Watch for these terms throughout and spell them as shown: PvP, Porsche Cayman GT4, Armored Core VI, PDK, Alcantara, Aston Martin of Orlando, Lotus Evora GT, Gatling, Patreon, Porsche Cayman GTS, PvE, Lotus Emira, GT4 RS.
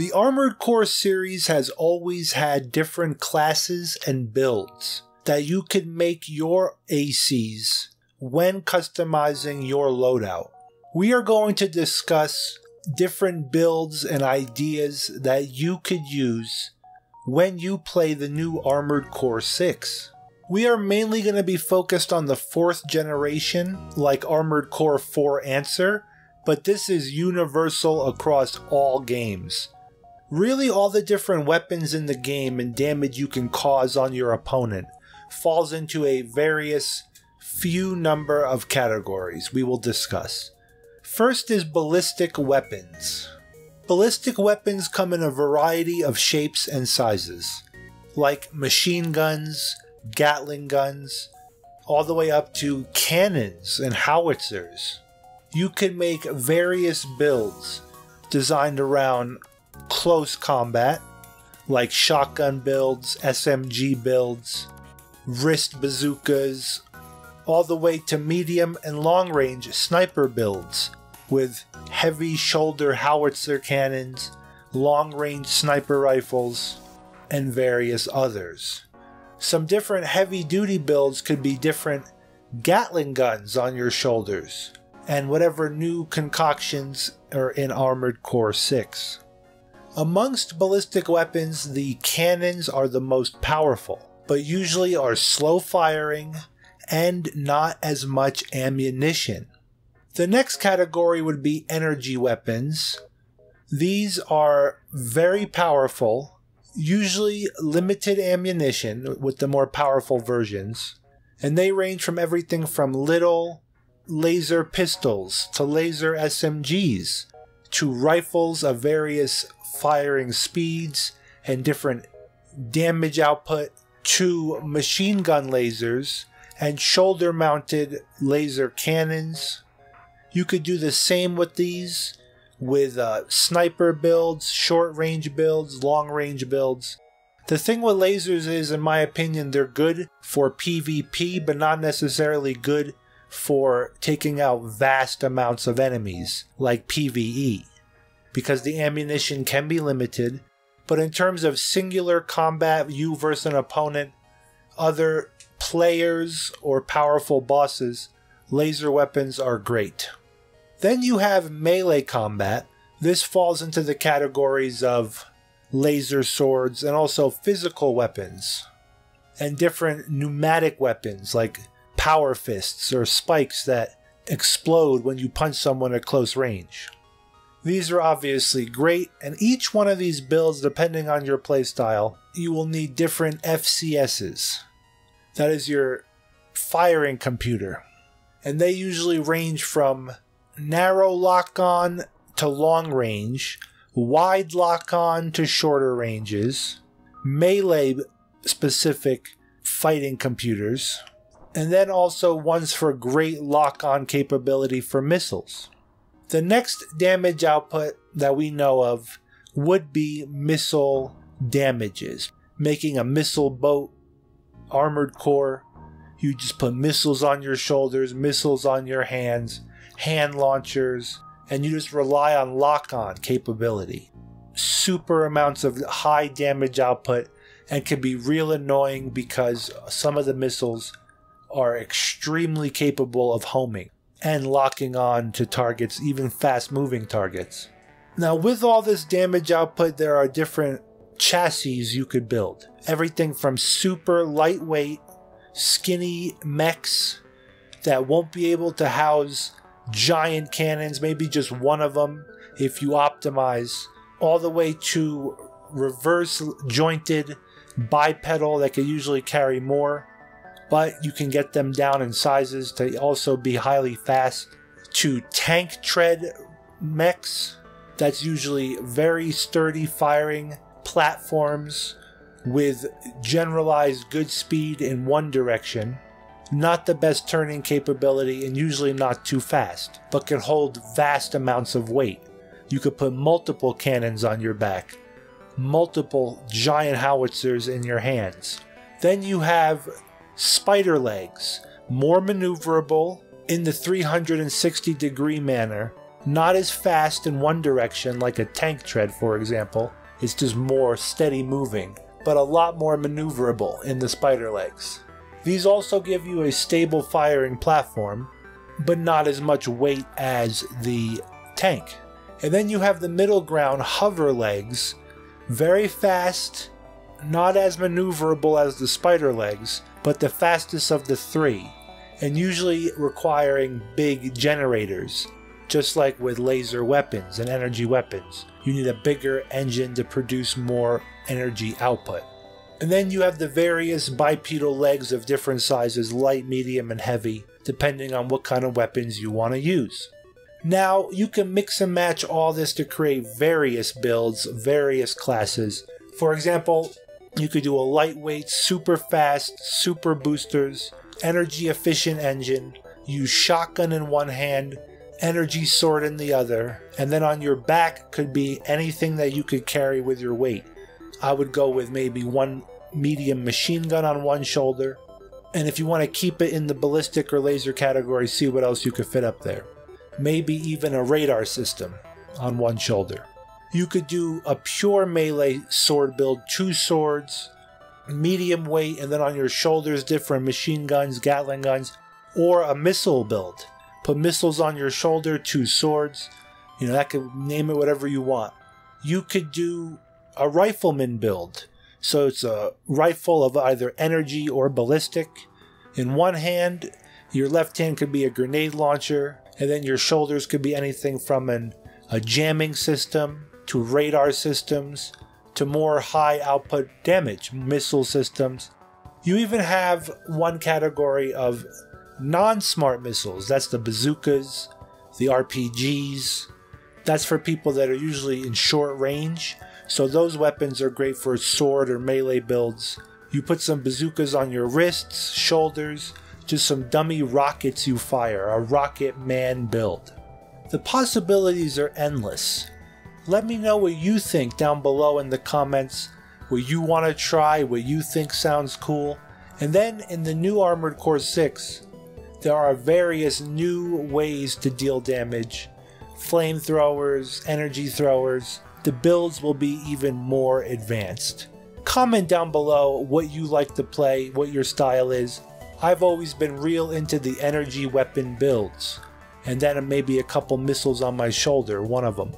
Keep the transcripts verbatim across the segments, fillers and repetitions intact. The Armored Core series has always had different classes and builds that you can make your A Cs when customizing your loadout. We are going to discuss different builds and ideas that you could use when you play the new Armored Core six. We are mainly going to be focused on the fourth generation, like Armored Core four Answer, but this is universal across all games. Really, all the different weapons in the game and damage you can cause on your opponent falls into a various few number of categories we will discuss. First is ballistic weapons. Ballistic weapons come in a variety of shapes and sizes, like machine guns, Gatling guns, all the way up to cannons and howitzers. You can make various builds designed around close combat, like shotgun builds, S M G builds, wrist bazookas, all the way to medium and long range sniper builds with heavy shoulder howitzer cannons, long range sniper rifles, and various others. Some different heavy duty builds could be different Gatling guns on your shoulders and whatever new concoctions are in Armored Core six. Amongst ballistic weapons, the cannons are the most powerful, but usually are slow firing and not as much ammunition. The next category would be energy weapons. These are very powerful, usually limited ammunition with the more powerful versions, and they range from everything from little laser pistols to laser S M Gs to rifles of various firing speeds and different damage output to machine gun lasers and shoulder mounted laser cannons. You could do the same with these with uh, sniper builds, short range builds, long range builds. The thing with lasers is, in my opinion, they're good for PvP, but not necessarily good for taking out vast amounts of enemies, like PvE, because the ammunition can be limited. But in terms of singular combat, you versus an opponent, other players, or powerful bosses, laser weapons are great. Then you have melee combat. This falls into the categories of laser swords and also physical weapons and different pneumatic weapons like power fists or spikes that explode when you punch someone at close range. These are obviously great, and each one of these builds, depending on your playstyle, you will need different F C Ss. That is your firing computer. And they usually range from narrow lock-on to long range, wide lock-on to shorter ranges, melee-specific fighting computers, and then also ones for great lock-on capability for missiles. The next damage output that we know of would be missile damages. Making a missile boat, Armored Core, you just put missiles on your shoulders, missiles on your hands, hand launchers, and you just rely on lock-on capability. Super amounts of high damage output and can be real annoying because some of the missiles are extremely capable of homing and locking on to targets, even fast-moving targets. Now, with all this damage output, there are different chassis you could build. Everything from super lightweight, skinny mechs that won't be able to house giant cannons, maybe just one of them if you optimize, all the way to reverse jointed bipedal that can usually carry more, but you can get them down in sizes to also be highly fast, to tank tread mechs. That's usually very sturdy firing platforms with generalized good speed in one direction. Not the best turning capability and usually not too fast, but can hold vast amounts of weight. You could put multiple cannons on your back, multiple giant howitzers in your hands. Then you have spider legs, more maneuverable in the three hundred sixty degree manner, not as fast in one direction like a tank tread, for example. It's just more steady moving, but a lot more maneuverable in the spider legs. These also give you a stable firing platform, but not as much weight as the tank. And then you have the middle ground hover legs, very fast, not as maneuverable as the spider legs, but the fastest of the three, and usually requiring big generators. Just like with laser weapons and energy weapons, you need a bigger engine to produce more energy output. And then you have the various bipedal legs of different sizes, light, medium, and heavy, depending on what kind of weapons you want to use. Now, you can mix and match all this to create various builds, various classes. For example, you could do a lightweight, super fast, super boosters, energy efficient engine, use shotgun in one hand, energy sword in the other, and then on your back could be anything that you could carry with your weight. I would go with maybe one medium machine gun on one shoulder, and if you want to keep it in the ballistic or laser category, see what else you could fit up there. Maybe even a radar system on one shoulder. You could do a pure melee sword build, two swords, medium weight, and then on your shoulders different machine guns, Gatling guns, or a missile build. Put missiles on your shoulder, two swords, you know, that could name it whatever you want. You could do a rifleman build. So it's a rifle of either energy or ballistic. In one hand, your left hand could be a grenade launcher, and then your shoulders could be anything from an, a jamming system to radar systems to more high output damage, missile systems. You even have one category of non-smart missiles. That's the bazookas, the R P Gs. That's for people that are usually in short range. So those weapons are great for sword or melee builds. You put some bazookas on your wrists, shoulders, just some dummy rockets you fire, a rocket man build. The possibilities are endless. Let me know what you think down below in the comments, what you want to try, what you think sounds cool. And then in the new Armored Core six, there are various new ways to deal damage. Flamethrowers, energy throwers, the builds will be even more advanced. Comment down below what you like to play, what your style is. I've always been real into the energy weapon builds, and then maybe a couple missiles on my shoulder, one of them.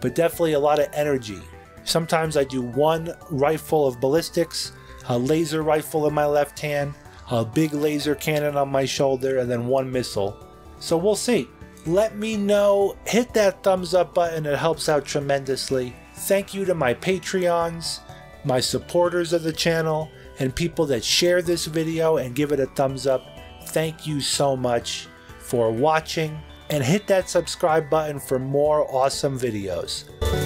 But definitely a lot of energy. Sometimes I do one rifle of ballistics, a laser rifle in my left hand, a big laser cannon on my shoulder, and then one missile. So we'll see. Let me know. Hit that thumbs up button. It helps out tremendously. Thank you to my Patreons, my supporters of the channel, and people that share this video and give it a thumbs up. Thank you so much for watching, and hit that subscribe button for more awesome videos.